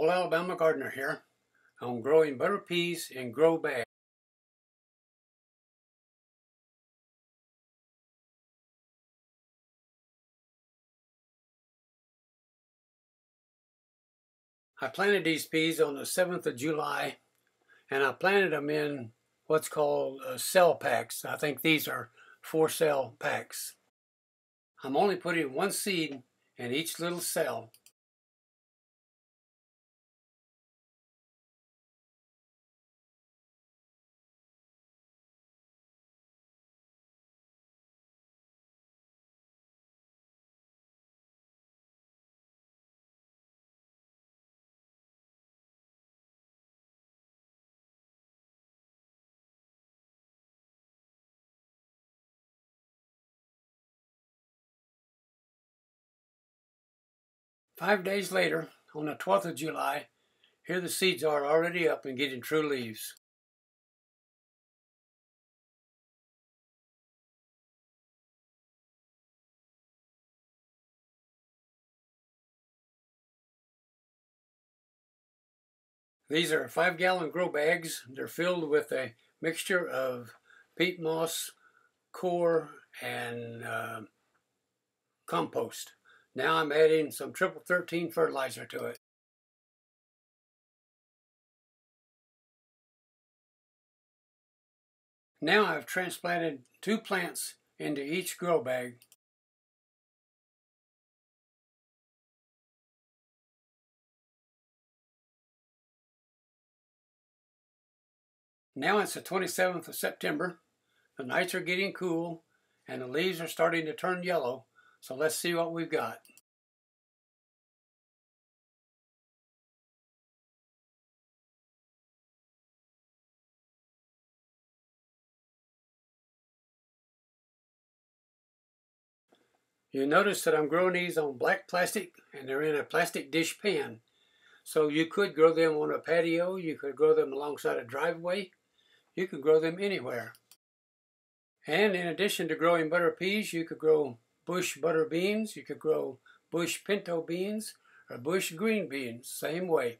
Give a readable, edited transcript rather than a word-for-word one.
Old Alabama Gardener here on growing butter peas in grow bags. I planted these peas on the 7th of July and I planted them in what's called cell packs. I think these are 4 cell packs. I'm only putting 1 seed in each little cell.5 days later, on the 12th of July, here the seeds are already up and getting true leaves. These are 5-gallon grow bags. They're filled with a mixture of peat moss, core, and compost. Now I'm adding some triple 13 fertilizer to it. Now I've transplanted 2 plants into each grow bag. Now it's the 27th of September. The nights are getting cool and the leaves are starting to turn yellow. So let's see what we've got. You notice that I'm growing these on black plastic and they're in a plastic dish pan. So you could grow them on a patio, you could grow them alongside a driveway, you could grow them anywhere. And in addition to growing butter peas, you could grow bush butter beans, you could grow bush pinto beans, or bush green beans, same way.